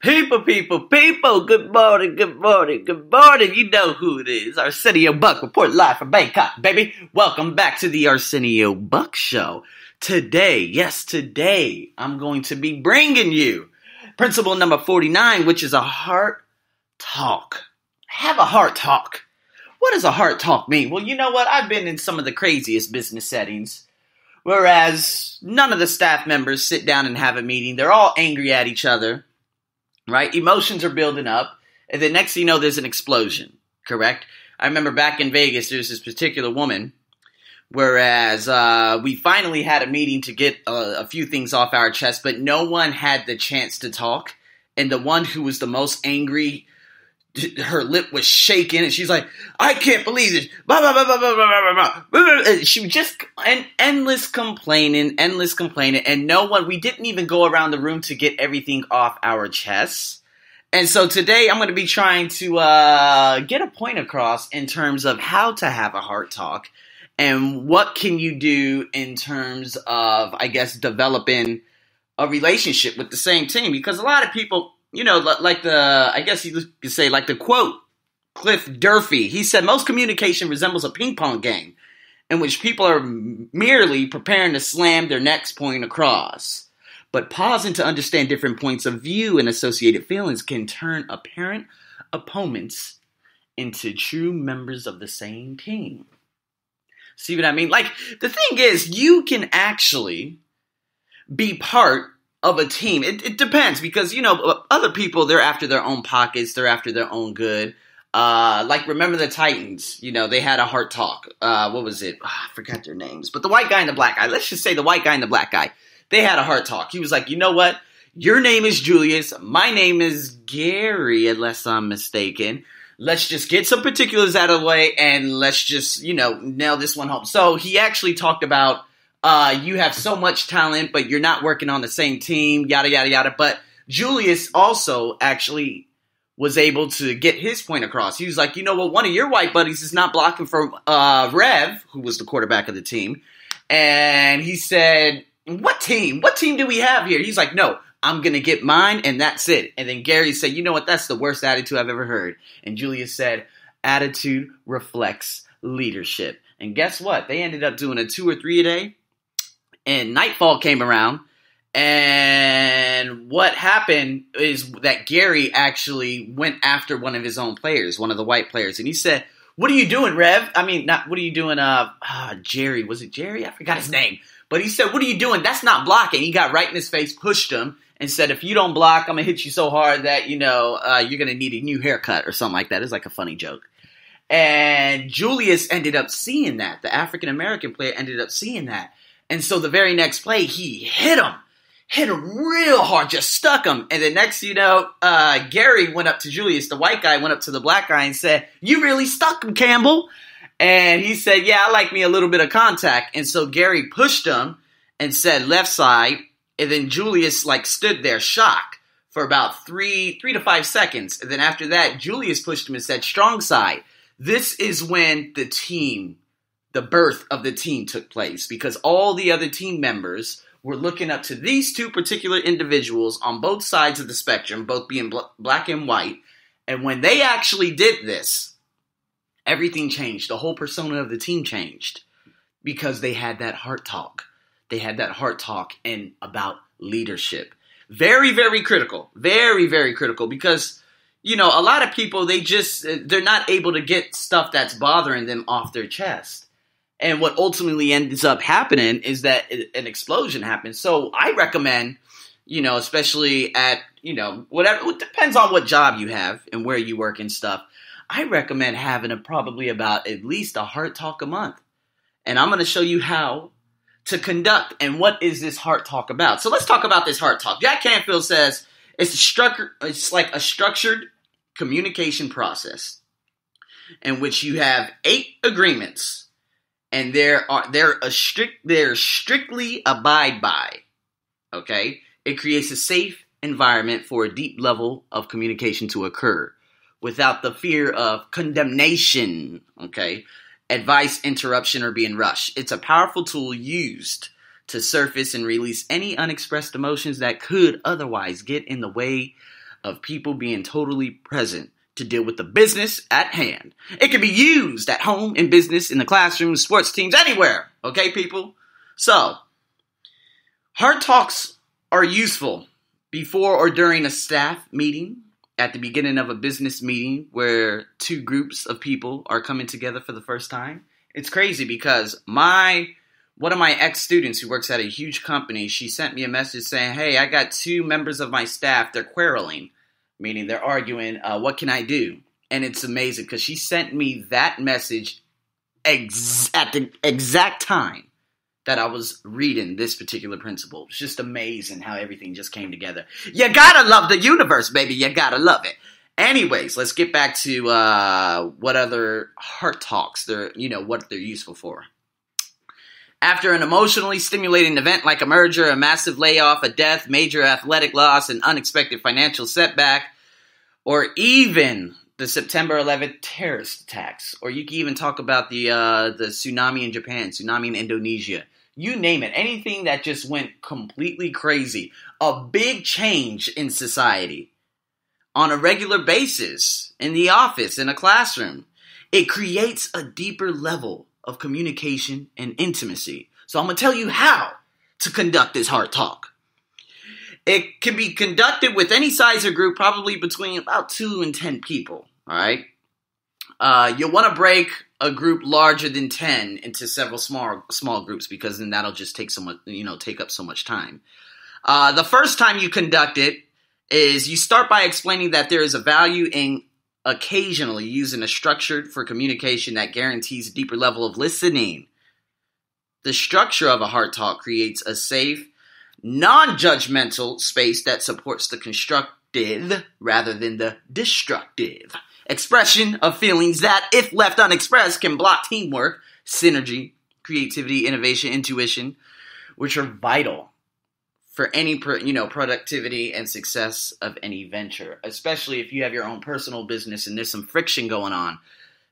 People, good morning, you know who it is, Arsenio Buck, report live from Bangkok, baby. Welcome back to the Arsenio Buck Show. Today, today, I'm going to be bringing you principle number 49, which is a heart talk. Have a heart talk. What does a heart talk mean? Well, you know what, I've been in some of the craziest business settings, whereas none of the staff members sit down and have a meeting. They're all angry at each other. Right? Emotions are building up, and then next thing you know, there's an explosion, correct? I remember back in Vegas, there's this particular woman, whereas we finally had a meeting to get a few things off our chest, but no one had the chance to talk, and the one who was the most angry, her lip was shaking, and she's like, I can't believe this, blah, blah, blah, blah, blah, blah, blah, blah, blah. She was just an endless complaining, and no one, we didn't even go around the room to get everything off our chests. And so today I'm going to be trying to get a point across in terms of how to have a heart talk, and what can you do in terms of, I guess, developing a relationship with the same team, because a lot of people, you know, like the, I guess you could say, like the quote, Cliff Durfee, he said, most communication resembles a ping pong game in which people are merely preparing to slam their next point across. But pausing to understand different points of view and associated feelings can turn apparent opponents into true members of the same team. See what I mean? Like, the thing is, you can actually be part of a team. It depends, because, you know, other people, they're after their own pockets, they're after their own good. Like, remember the Titans, you know, they had a heart talk. What was it? Oh, I forgot their names. But the white guy and the black guy, let's just say the white guy and the black guy, they had a heart talk. He was like, you know what? Your name is Julius, my name is Gary, unless I'm mistaken. Let's just get some particulars out of the way, and let's just, you know, nail this one home. So he actually talked about, you have so much talent, but you're not working on the same team, yada, yada, yada. But Julius also actually was able to get his point across. He was like, you know what, one of your white buddies is not blocking for Rev, who was the quarterback of the team. And he said, what team? What team do we have here? He's like, no, I'm going to get mine, and that's it. And then Gary said, you know what, that's the worst attitude I've ever heard. And Julius said, attitude reflects leadership. And guess what? They ended up doing a 2 or 3 a day. And nightfall came around, and what happened is that Gary actually went after one of his own players, one of the white players, and he said, what are you doing, Rev? I mean, not what are you doing, Jerry, was it Jerry? I forgot his name. But he said, what are you doing? That's not blocking. He got right in his face, pushed him, and said, if you don't block, I'm going to hit you so hard that, you know, you're going to need a new haircut or something like that. It's like a funny joke. And Julius ended up seeing that. The African-American player ended up seeing that. And so the very next play, he hit him real hard, just stuck him. And the next, you know, Gary went up to Julius, the white guy went up to the black guy and said, you really stuck him, Campbell. And he said, yeah, I like me a little bit of contact. And so Gary pushed him and said left side. And then Julius like stood there shocked for about three to five seconds. And then after that, Julius pushed him and said strong side. This is when the team, the birth of the team took place, because all the other team members were looking up to these two particular individuals on both sides of the spectrum, both being black and white. And when they actually did this, everything changed. The whole persona of the team changed because they had that heart talk. They had that heart talk and about leadership. Very, very critical. Very, very critical, because, you know, a lot of people, they're not able to get stuff that's bothering them off their chest. And what ultimately ends up happening is that an explosion happens. So I recommend, you know, especially at, you know, whatever, it depends on what job you have and where you work and stuff. I recommend having probably about at least a heart talk a month. And I'm going to show you how to conduct and what is this heart talk about. So let's talk about this heart talk. Jack Canfield says it's like a structured communication process in which you have 8 agreements. And they're strictly abide by, okay? It creates a safe environment for a deep level of communication to occur without the fear of condemnation, okay? Advice, interruption, or being rushed. It's a powerful tool used to surface and release any unexpressed emotions that could otherwise get in the way of people being totally present to deal with the business at hand. It can be used at home, in business, in the classroom, sports teams, anywhere. Okay, people? So, hard talks are useful before or during a staff meeting, at the beginning of a business meeting where two groups of people are coming together for the first time. It's crazy because one of my ex-students who works at a huge company, she sent me a message saying, hey, I got two members of my staff, they're quarreling, meaning they're arguing, what can I do? And it's amazing because she sent me that message at the exact time that I was reading this particular principle. It's just amazing how everything just came together. You gotta love the universe, baby. You gotta love it. Anyways, let's get back to what other heart talks what they're useful for. After an emotionally stimulating event like a merger, a massive layoff, a death, major athletic loss, an unexpected financial setback, or even the September 11th terrorist attacks, or you can even talk about the tsunami in Japan, tsunami in Indonesia. You name it, anything that just went completely crazy, a big change in society on a regular basis, in the office, in a classroom. It creates a deeper level of communication and intimacy. So I'm going to tell you how to conduct this heart talk. It can be conducted with any size or group, probably between about 2 and 10 people, all right? You'll want to break a group larger than 10 into several small groups, because then that'll just take so much, take up so much time. The first time you conduct it is you start by explaining that there is a value in occasionally using a structure for communication that guarantees a deeper level of listening. The structure of a heart talk creates a safe, non-judgmental space that supports the constructive rather than the destructive expression of feelings that, if left unexpressed, can block teamwork, synergy, creativity, innovation, intuition, which are vital for any productivity and success of any venture. Especially if you have your own personal business and there's some friction going on,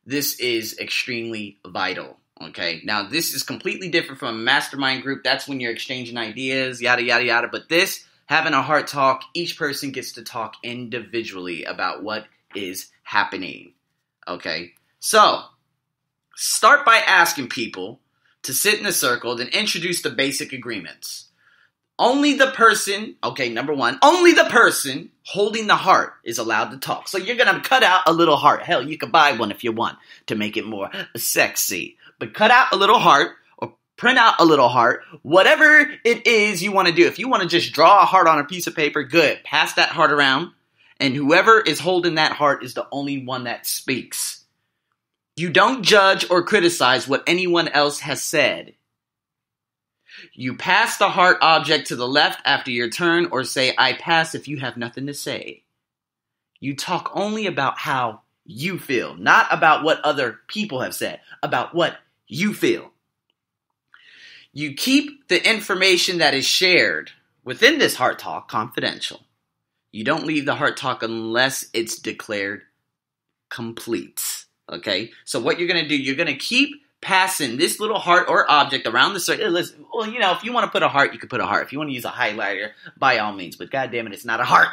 this is extremely vital. Okay, now this is completely different from a mastermind group. That's when you're exchanging ideas, yada, yada, yada. But this, having a heart talk, each person gets to talk individually about what is happening. Okay, so start by asking people to sit in a circle, then introduce the basic agreements. Only the person, okay, number one, only the person holding the heart is allowed to talk. So you're going to cut out a little heart. Hell, you could buy one if you want to make it more sexy. But cut out a little heart or print out a little heart, whatever it is you want to do. If you want to just draw a heart on a piece of paper, good. Pass that heart around, and whoever is holding that heart is the only one that speaks. You don't judge or criticize what anyone else has said. You pass the heart object to the left after your turn, or say, I pass if you have nothing to say. You talk only about how you feel, not about what other people have said, about what you feel. You keep the information that is shared within this heart talk confidential. You don't leave the heart talk unless it's declared complete. Okay? So what you're going to do, you're going to keep passing this little heart or object around the circle. Listen, well, if you want to put a heart, you can put a heart. If you want to use a highlighter, by all means. But goddammit, it's not a heart.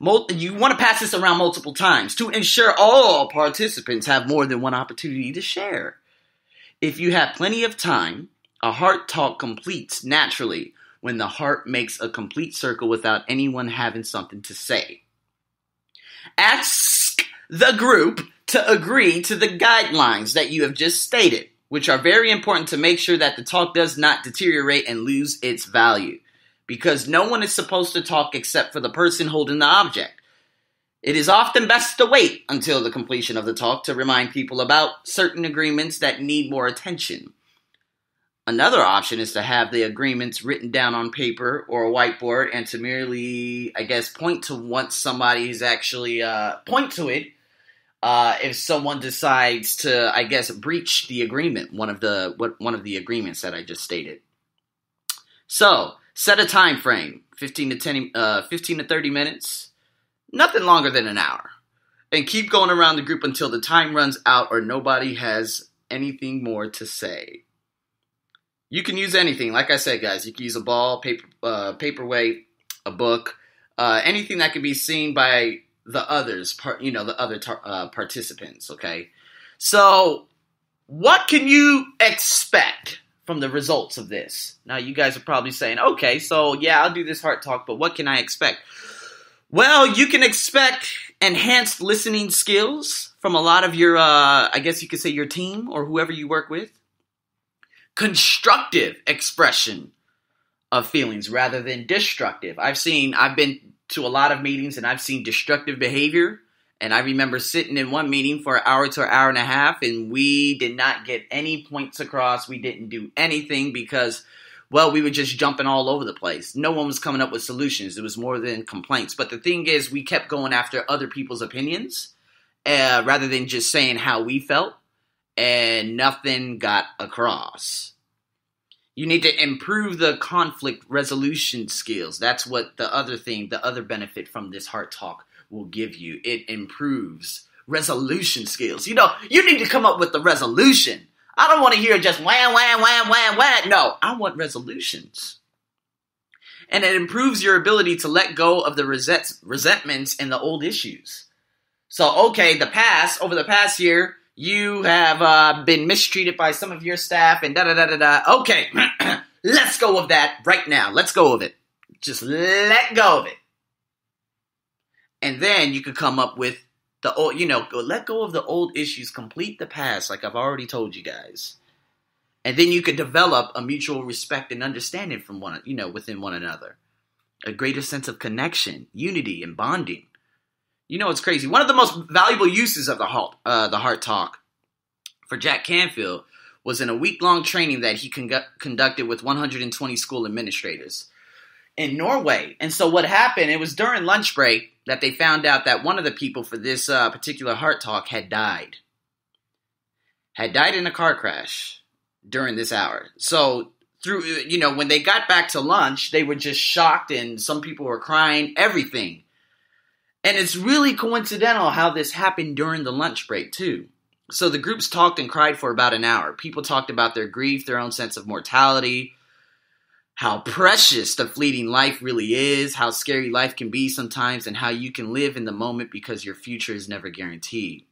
You want to pass this around multiple times to ensure all participants have more than one opportunity to share. If you have plenty of time, a heart talk completes naturally when the heart makes a complete circle without anyone having something to say. Ask the group to agree to the guidelines that you have just stated, which are very important to make sure that the talk does not deteriorate and lose its value. Because no one is supposed to talk except for the person holding the object. It is often best to wait until the completion of the talk to remind people about certain agreements that need more attention. Another option is to have the agreements written down on paper or a whiteboard and to merely, point to once somebody's actually, point to it if someone decides to, breach the agreement, one of the agreements that I just stated. So, set a time frame, 15 to 30 minutes, nothing longer than an hour. And keep going around the group until the time runs out or nobody has anything more to say. You can use anything. Like I said, guys, you can use a ball, paperweight, a book, anything that can be seen by the others, you know, the other participants, okay? So what can you expect from the results of this? Now, you guys are probably saying, okay, so yeah, I'll do this heart talk, but what can I expect? Well, you can expect enhanced listening skills from a lot of your, I guess you could say your team or whoever you work with. Constructive expression of feelings rather than destructive. I've been to a lot of meetings and I've seen destructive behavior. And I remember sitting in one meeting for an hour to an hour and a half, and we did not get any points across. We didn't do anything because, well, we were just jumping all over the place. No one was coming up with solutions. It was more than complaints. But the thing is, we kept going after other people's opinions rather than just saying how we felt, and nothing got across. You need to improve the conflict resolution skills. That's what the other benefit from this heart talk will give you. It improves resolution skills. You know, you need to come up with the resolution. I don't want to hear just wham, wham, wham, wham, wham. No, I want resolutions. And it improves your ability to let go of the resentments and the old issues. So, okay, over the past year, you have been mistreated by some of your staff and da-da-da-da-da. Okay, let's go of that right now. Let's go of it. Just let go of it. And then you could come up with the old, you know, let go of the old issues, complete the past, like I've already told you guys. And then you could develop a mutual respect and understanding from one, you know, within one another. A greater sense of connection, unity, and bonding. You know, it's crazy. One of the most valuable uses of the heart talk for Jack Canfield was in a week-long training that he conducted with 120 school administrators in Norway. And so what happened, it was during lunch break that they found out that one of the people for this particular heart talk had died in a car crash during this hour. So you know, when they got back to lunch, they were just shocked and some people were crying, everything. And it's really coincidental how this happened during the lunch break, too. So the groups talked and cried for about an hour. People talked about their grief, their own sense of mortality, how precious the fleeting life really is, how scary life can be sometimes, and how you can live in the moment because your future is never guaranteed.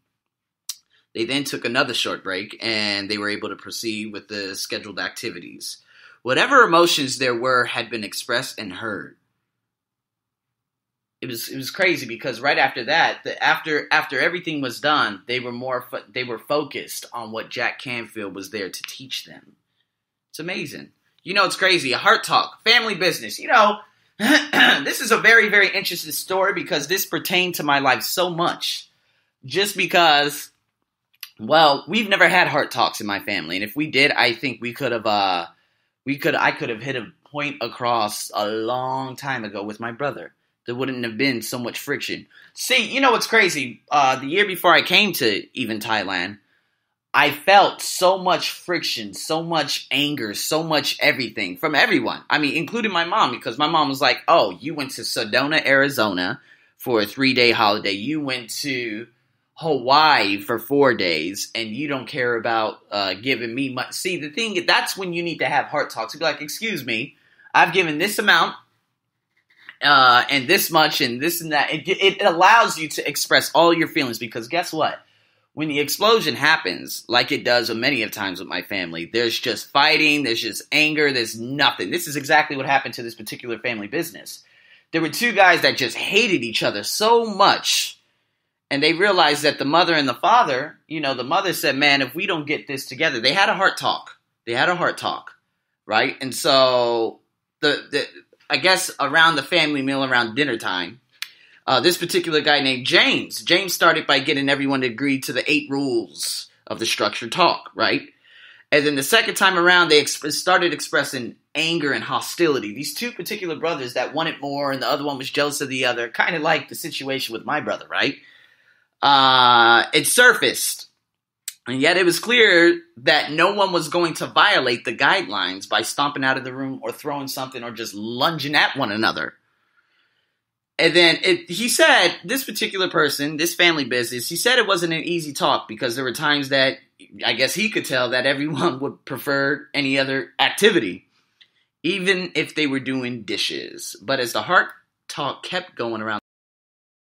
They then took another short break, and they were able to proceed with the scheduled activities. Whatever emotions there were had been expressed and heard. It was crazy because right after that, after everything was done, they were focused on what Jack Canfield was there to teach them. It's amazing. You know, it's crazy. A heart talk, family business. You know, this is a very, very interesting story because this pertained to my life so much. Just because, well, we've never had heart talks in my family, and if we did, I think we could have I could have hit a point across a long time ago with my brother. There wouldn't have been so much friction. See, you know what's crazy? The year before I came to even Thailand, I felt so much friction, so much anger, so much everything from everyone. I mean, including my mom, because my mom was like, oh, you went to Sedona, Arizona for a 3-day holiday. You went to Hawaii for 4 days, and you don't care about giving me much. See, the thing, that's when you need to have heart talks. You'd be like, excuse me, I've given this amount. And this much and this and that. It allows you to express all your feelings because guess what? When the explosion happens, like it does many of times with my family, there's just fighting, there's just anger, there's nothing. This is exactly what happened to this particular family business. There were two guys that just hated each other so much, and they realized that the mother and the father, you know, the mother said, man, if we don't get this together, they had a heart talk. They had a heart talk, right? And so I guess around the family meal, around dinner time, this particular guy named James. James started by getting everyone to agree to the 8 rules of the structured talk, right? And then the second time around, they started expressing anger and hostility. These two particular brothers that wanted more and the other one was jealous of the other, kind of like the situation with my brother, right? It surfaced. And yet it was clear that no one was going to violate the guidelines by stomping out of the room or throwing something or just lunging at one another. And then he said, this particular person, this family business, he said it wasn't an easy talk because there were times that I guess he could tell that everyone would prefer any other activity, even if they were doing dishes. But as the heart talk kept going around